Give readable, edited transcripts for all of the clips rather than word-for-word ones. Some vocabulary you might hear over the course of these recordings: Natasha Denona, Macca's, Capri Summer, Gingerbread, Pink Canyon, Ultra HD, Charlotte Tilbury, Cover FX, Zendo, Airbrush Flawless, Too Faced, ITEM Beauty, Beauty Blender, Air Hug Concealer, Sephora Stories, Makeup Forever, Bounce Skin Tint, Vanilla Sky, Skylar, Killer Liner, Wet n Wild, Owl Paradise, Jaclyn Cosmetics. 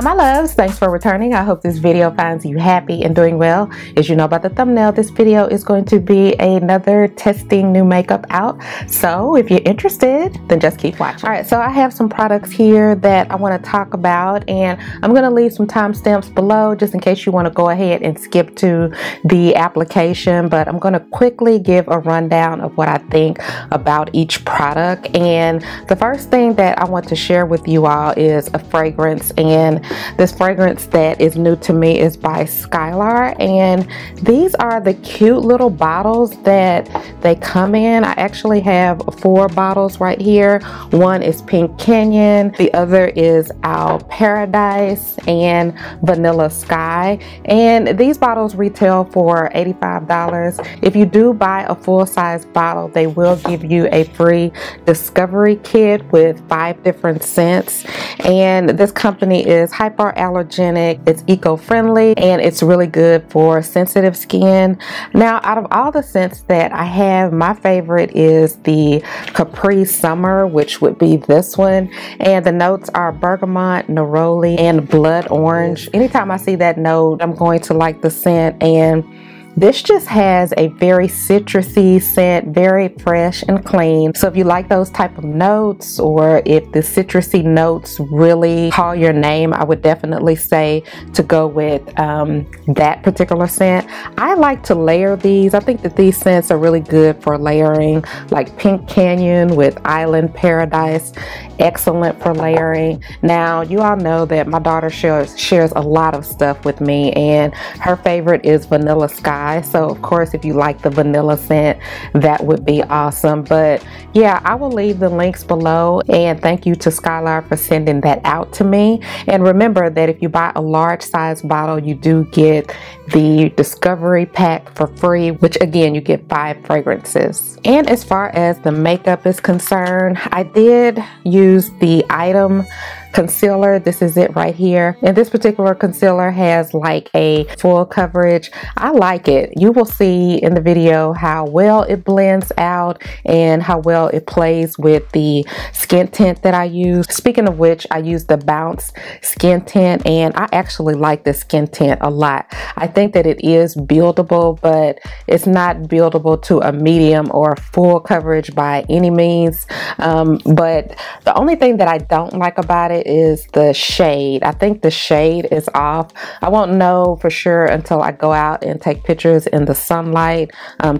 Hi my loves, thanks for returning. I hope this video finds you happy and doing well. As you know by the thumbnail, this video is going to be another testing new makeup out. So if you're interested, then just keep watching. All right, so I have some products here that I want to talk about, and I'm going to leave some timestamps below just in case you want to go ahead and skip to the application. But I'm going to quickly give a rundown of what I think about each product. And the first thing that I want to share with you all is a fragrance, and this fragrance that is new to me is by Skylar, and these are the cute little bottles that they come in. I actually have 4 bottles right here. One is Pink Canyon, the other is Owl Paradise, and Vanilla Sky, and these bottles retail for $85. If you do buy a full-size bottle, they will give you a free discovery kit with 5 different scents, and this company is hypoallergenic, it's eco-friendly, and it's really good for sensitive skin. Now, out of all the scents that I have, my favorite is the Capri Summer, which would be this one, and the notes are bergamot, neroli, and blood orange. Anytime I see that note, I'm going to like the scent, and this just has a very citrusy scent, very fresh and clean. So if you like those type of notes, or if the citrusy notes really call your name, I would definitely say to go with that particular scent. I like to layer these. I think that these scents are really good for layering, like Pink Canyon with Island Paradise, excellent for layering. Now, you all know that my daughter shares a lot of stuff with me, and her favorite is Vanilla Sky. So of course, if you like the vanilla scent, that would be awesome. But yeah, I will leave the links below, and thank you to Skylar for sending that out to me. And remember that if you buy a large size bottle, you do get the discovery pack for free, which again, you get 5 fragrances. And as far as the makeup is concerned, I did use the item concealer. This is it right here, and this particular concealer has like a full coverage. I like it. You will see in the video how well it blends out and how well it plays with the skin tint that I use. Speaking of which, I use the Bounce Skin Tint, and I actually like this skin tint a lot. I think that it is buildable, but it's not buildable to a medium or full coverage by any means, but the only thing that I don't like about it is the shade. I think the shade is off. I won't know for sure until I go out and take pictures in the sunlight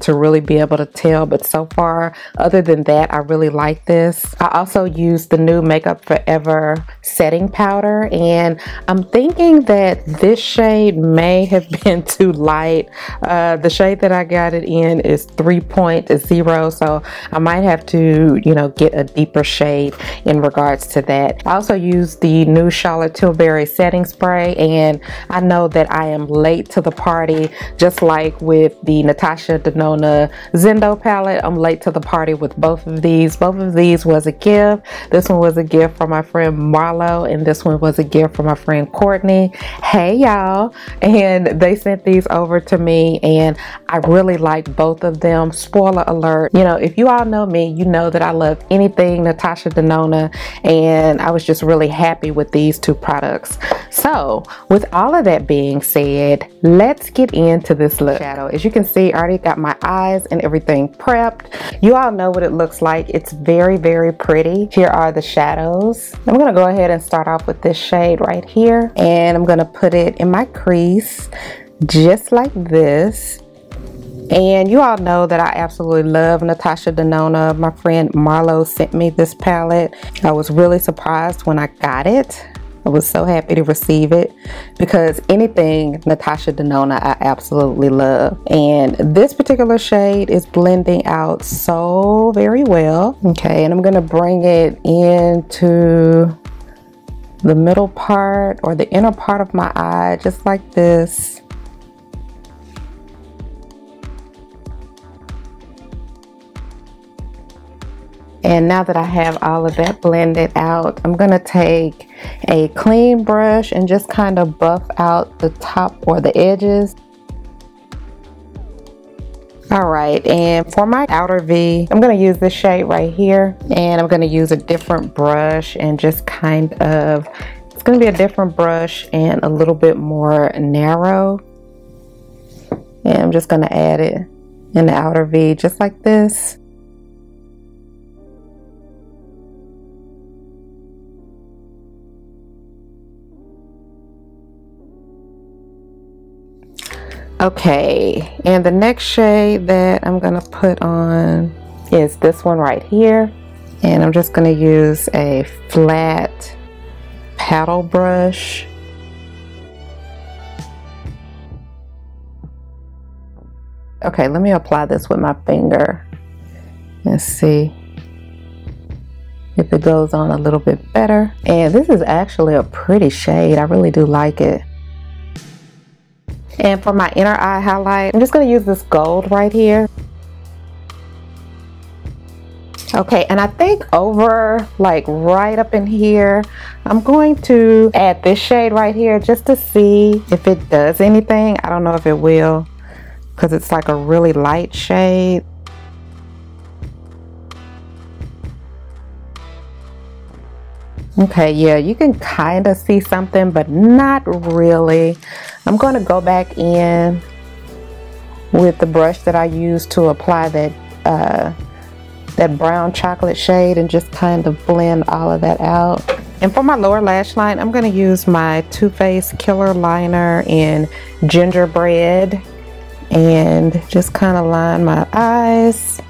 to really be able to tell, but so far, other than that, I really like this. I also used the new Makeup Forever setting powder, and I'm thinking that this shade may have been too light. The shade that I got it in is 3.0, so I might have to, you know, get a deeper shade in regards to that. I also use the new Charlotte Tilbury setting spray, and I know that I am late to the party, just like with the Natasha Denona Zendo palette. I'm late to the party with both of these. Both of these was a gift. This one was a gift from my friend Marlo, and this one was a gift from my friend Courtney. Hey y'all, and they sent these over to me, and I really like both of them. Spoiler alert, you know, if you all know me, you know that I love anything Natasha Denona, and I was just really happy with these 2 products. So with all of that being said, let's get into this look. Shadow, as you can see, I already got my eyes and everything prepped. You all know what it looks like. It's very, very pretty. Here are the shadows. I'm gonna go ahead and start off with this shade right here, and I'm gonna put it in my crease just like this. And you all know that I absolutely love Natasha Denona. My friend Marlo sent me this palette. I was really surprised when I got it. I was so happy to receive it, because anything Natasha Denona I absolutely love. And this particular shade is blending out so very well. Okay, and I'm gonna bring it into the middle part or the inner part of my eye, just like this. And now that I have all of that blended out, I'm gonna take a clean brush and just kind of buff out the top or the edges. All right, and for my outer V, I'm gonna use this shade right here, and I'm gonna use a different brush and just kind of going to be a different brush and a little bit more narrow. And I'm just going to add it in the outer V just like this. Okay, and the next shade that I'm going to put on is this one right here. And I'm just going to use a flat paddle brush. Okay, let me apply this with my finger and see if it goes on a little bit better. And this is actually a pretty shade. I really do like it. And for my inner eye highlight, I'm just going to use this gold right here. Okay, and I think over like right up in here, I'm going to add this shade right here just to see if it does anything. I don't know if it will because it's like a really light shade. Okay, yeah, you can kind of see something, but not really. I'm going to go back in with the brush that I used to apply that that brown chocolate shade and just kind of blend all of that out. And for my lower lash line, I'm going to use my Too Faced Killer Liner in Gingerbread and just kind of line my eyes.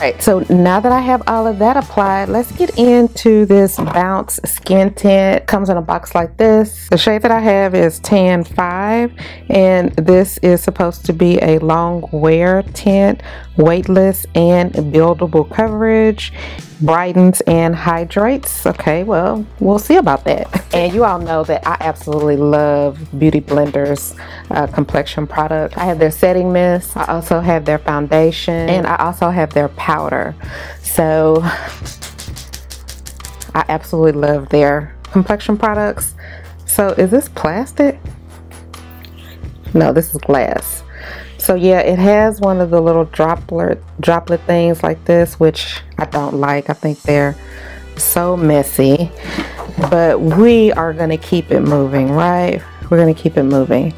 Alright, so now that I have all of that applied, let's get into this Bounce Skin Tint. Comes in a box like this. The shade that I have is Tan 5, and this is supposed to be a long wear tint, weightless and buildable coverage, brightens and hydrates. Okay, well, we'll see about that. And you all know that I absolutely love Beauty Blender's complexion product. I have their setting mist, I also have their foundation, and I also have their powder. So I absolutely love their complexion products. So is this plastic? No, this is glass. So yeah, it has one of the little droplet things like this, which I don't like. I think they're so messy, but we are gonna keep it moving, right? We're gonna keep it moving.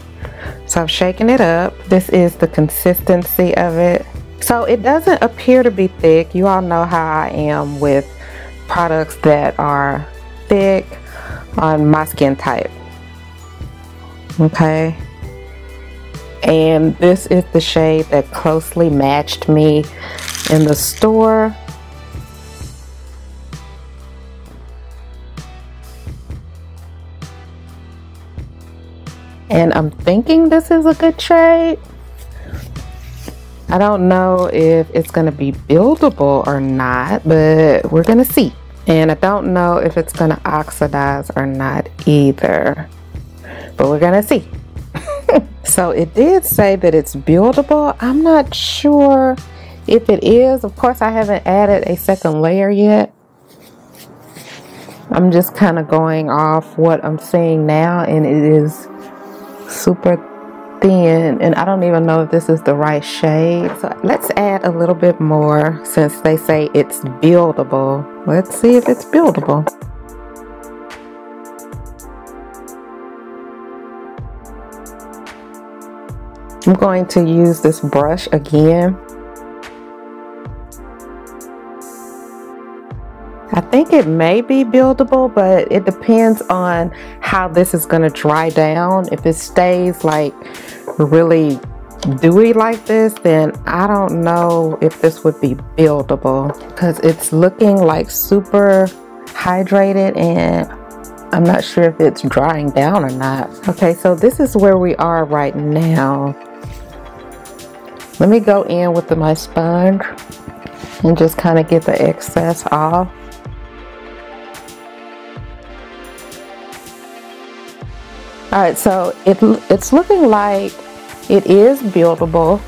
So I've shaken it up. This is the consistency of it. So it doesn't appear to be thick. You all know how I am with products that are thick on my skin type, okay? And this is the shade that closely matched me in the store. And I'm thinking this is a good shade. I don't know if it's going to be buildable or not, but we're going to see. And I don't know if it's going to oxidize or not either, but we're going to see. So it did say that it's buildable. I'm not sure if it is. Of course, I haven't added a second layer yet. I'm just kind of going off what I'm seeing now, and it is super thin, and I don't even know if this is the right shade. So let's add a little bit more since they say it's buildable. Let's see if it's buildable. I'm going to use this brush again. I think it may be buildable, but it depends on how this is going to dry down. If it stays like really dewy like this, then I don't know if this would be buildable because it's looking like super hydrated and I'm not sure if it's drying down or not. Okay, so this is where we are right now. Let me go in with my sponge and just kind of get the excess off. All right, so it's looking like it is buildable.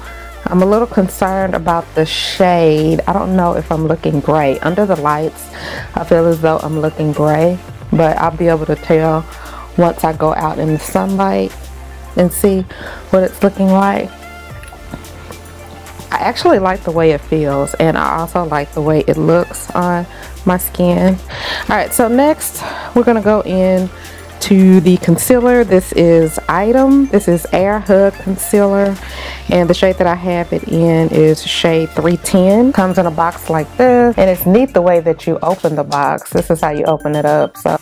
I'm a little concerned about the shade. I don't know if I'm looking gray. Under the lights, I feel as though I'm looking gray, but I'll be able to tell once I go out in the sunlight and see what it's looking like. I actually like the way it feels, and I also like the way it looks on my skin. All right, so next we're gonna go in to the concealer. This is Item. This is Air Hug Concealer, and the shade that I have it in is shade 310. Comes in a box like this, and it's neat the way that you open the box. This is how you open it up, so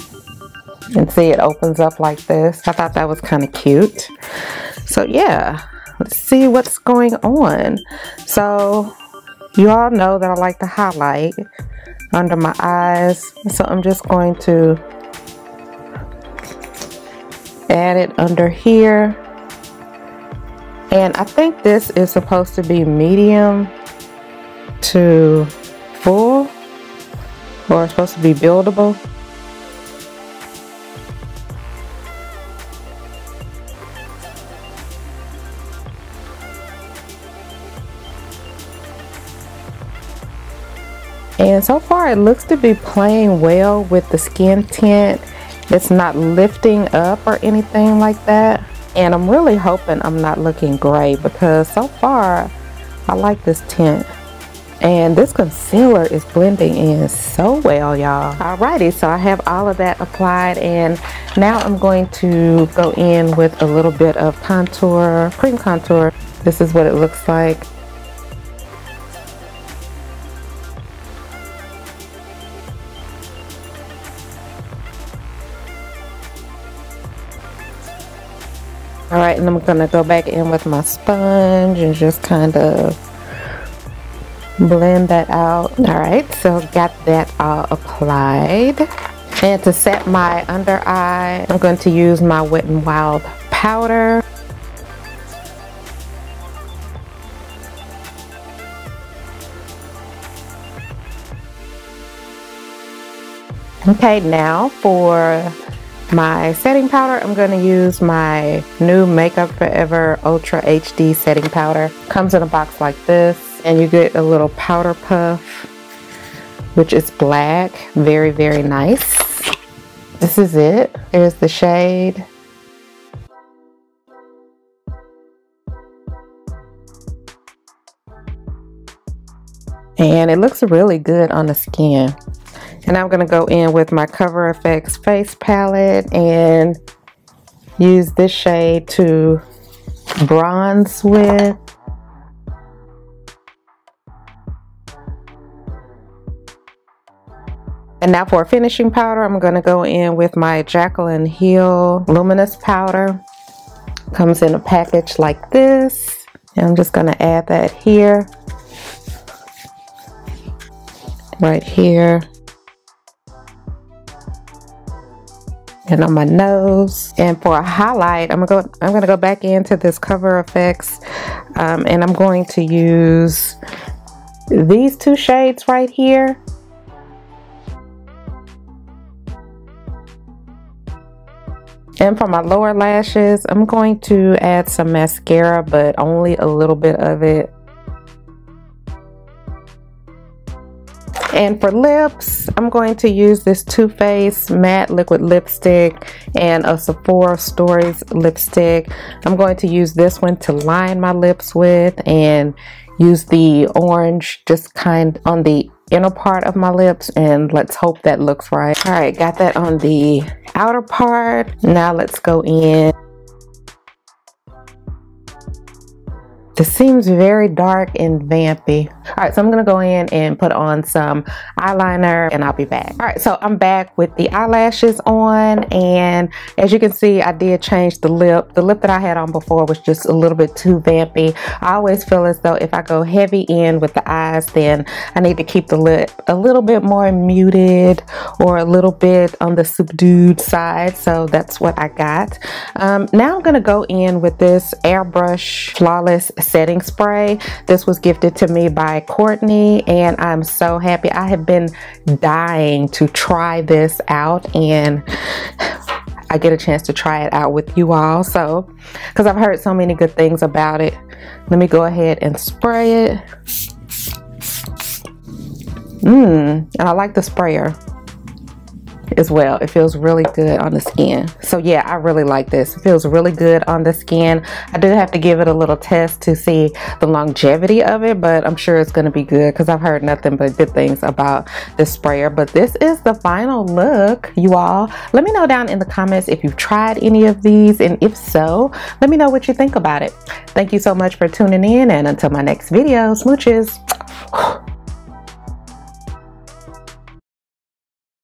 and see it opens up like this. I thought that was kind of cute. So yeah, let's see what's going on. So you all know that I like to highlight under my eyes, so I'm just going to add it under here, and I think this is supposed to be medium to full, or it's supposed to be buildable. And so far it looks to be playing well with the skin tint. It's not lifting up or anything like that, and I'm really hoping I'm not looking gray, because so far I like this tint, and this concealer is blending in so well, y'all. Alrighty, so I have all of that applied, and now I'm going to go in with a little bit of contour, cream contour. This is what it looks like. Alright, and I'm gonna go back in with my sponge and just kind of blend that out. Alright, so got that all applied. And to set my under eye, I'm going to use my Wet n Wild powder. Okay, now for my setting powder, I'm going to use my new Makeup Forever Ultra HD setting powder. Comes in a box like this, and you get a little powder puff, which is black. Very, very nice. This is it. Here's the shade. And it looks really good on the skin. And I'm gonna go in with my Cover FX face palette and use this shade to bronze with. And now for finishing powder, I'm gonna go in with my Jaclyn Cosmetics Luminous Powder. Comes in a package like this. And I'm just gonna add that here. Right here. And on my nose. And for a highlight, I'm gonna go back into this Cover FX, and I'm going to use these two shades right here. And for my lower lashes, I'm going to add some mascara, but only a little bit of it. And for lips, I'm going to use this Too Faced matte liquid lipstick and a Sephora Stories lipstick. I'm going to use this one to line my lips with, and use the orange just kind on the inner part of my lips, and let's hope that looks right. All right, got that on the outer part. Now let's go in. This seems very dark and vampy. All right, so I'm gonna go in and put on some eyeliner, and I'll be back. All right, so I'm back with the eyelashes on, and as you can see, I did change the lip. The lip that I had on before was just a little bit too vampy. I always feel as though if I go heavy in with the eyes, then I need to keep the lip a little bit more muted, or a little bit on the subdued side, so that's what I got. Now I'm gonna go in with this Airbrush Flawless setting spray. This was gifted to me by Courtney, and I'm so happy. I have been dying to try this out, and I get a chance to try it out with you all, so because I've heard so many good things about it. Let me go ahead and spray it. And I like the sprayer. as well. It feels really good on the skin. So yeah, I really like this. It feels really good on the skin. I did have to give it a little test to see the longevity of it, but I'm sure it's going to be good because I've heard nothing but good things about this sprayer. But this is the final look, you all. Let me know down in the comments if you've tried any of these, and if so, let me know what you think about it. Thank you so much for tuning in, and until my next video, smooches.